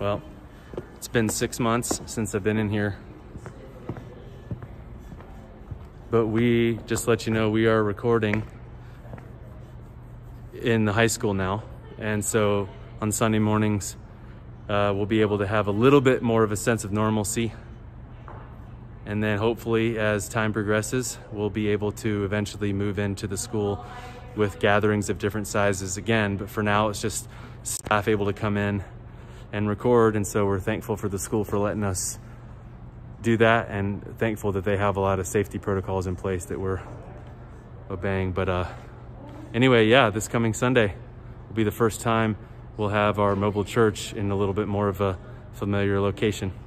Well, it's been 6 months since I've been in here, but we just let you know we are recording in the high school now, and so on Sunday mornings we'll be able to have a little bit more of a sense of normalcy, and then hopefully as time progresses we'll be able to eventually move into the school with gatherings of different sizes again. But for now it's just staff able to come in and record, and so we're thankful for the school for letting us do that, and thankful that they have a lot of safety protocols in place that we're obeying. But anyway, yeah, this coming Sunday will be the first time we'll have our mobile church in a little bit more of a familiar location.